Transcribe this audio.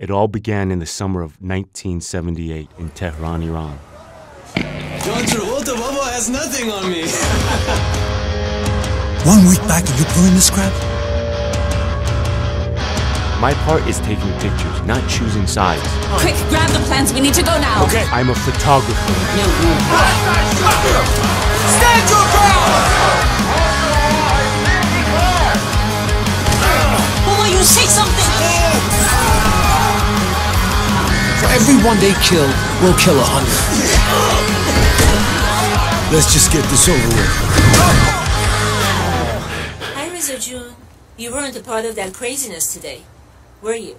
It all began in the summer of 1978 in Tehran, Iran. John Travolta, Baba has nothing on me. 1 week back and you're pulling this crap? My part is taking pictures, not choosing sides. Quick, grab the plans, we need to go now. Okay. I'm a photographer. No, no. Stand your ground! Mama, you say something! For every one they kill, we'll kill 100. Let's just get this over with. Hi, Rizzo Jun. You weren't a part of that craziness today, were you?